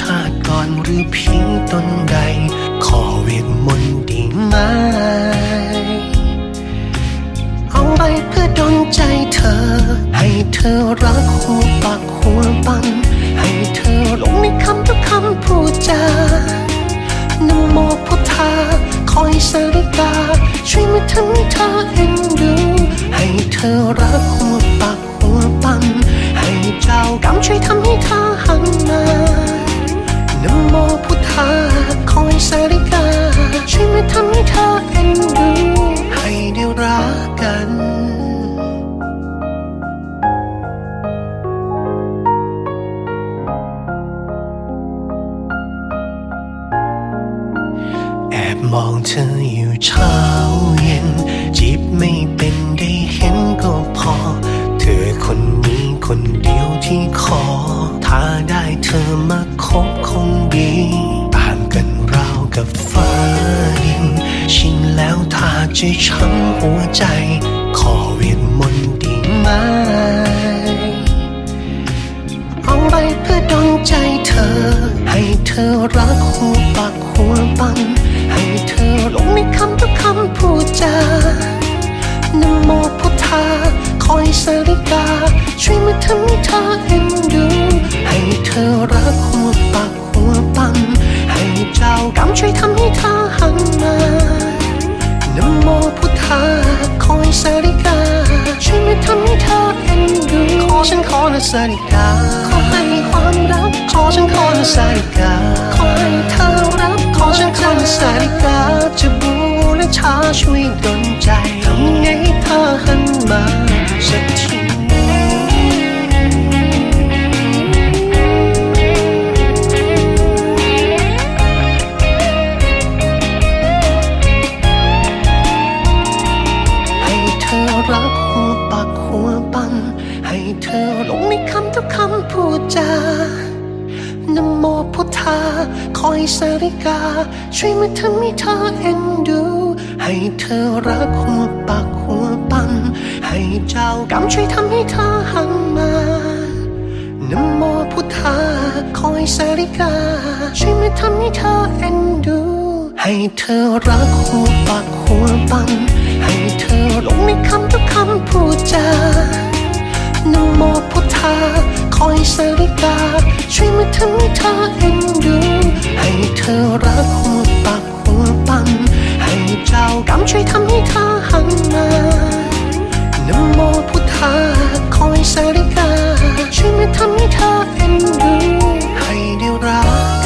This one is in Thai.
ชาติก่อนหรือเพียงตนใดขอเวทมนต์ได้ไหมเอาไปเพื่อดลใจเธอให้เธอรักหัวปากหัวปังให้เธอหลงในคำทุกคำพูดจานโมพุทธาคอยสาริกาช่วยมาทำให้เธอเอ็นดูให้เธอรักหัวปากหัวปังให้เจ้ากรรมช่วยทำให้เธอหันมานโมพุทธาคอยสาริกาช่วยมาทำให้เธอเอ็นดูให้ได้รักกันมองเธออยู่เช้าเย็นจีบไม่เป็นได้เห็นก็พอเธอคนนี้คนเดียวที่ขอถ้าได้เธอมาคบคงดีต่างกันราวกับฟ้าดินชินแล้วถ้าจะช้ำหัวใจขอเวทมนต์ได้ไหมเอาไปเพื่อดลใจเธอให้เธอรักหัวปากหัวปังให้เธอหลงในคำทุกคำพูดจานโมพุทธาคอยสาริกาช่วยมาทำให้เธอเอ็นดูให้เธอรักหัวปากหัวปังให้เจ้ากรรมช่วยทำให้เธอหันมานโมพุทธาคอยสาริกาช่วยมาทำให้เธอเอ็นดูขอฉันขอนะสาริกาขอให้มีความรักขอฉันขอนะสาริกาขอให้เธอรักขอฉันขอนะสาริกาจะบูและชาช่วยดลใจทำไงเธอหันมาสักทีให้เธอรักหัวปากหัวปังให้เธอหลงในคำทุกคำพูดจานโมพุทธาคอยสาริกาช่วยมาทำให้เธอเอ็นดูให้เธอรักหัวปากหัวปังให้เจ้ากรรมช่วยทำให้เธอหันมานโมพุทธาคอยสาริกาช่วยมาทำให้เธอเอ็นดูให้เธอรักหัวปากหัวปังให้เธอหลงในคำทุกคำพูดจานโมพุทธาคอยสาริกาช่วยมาทำให้เธอเอ็นดูให้เธอรักหัวปากหัวปังให้เจ้ากรรมช่วยทำให้เธอหันมานโมพุทธาคอยสาริกาช่วยมาทำให้เธอเอ็นดูให้ได้รัก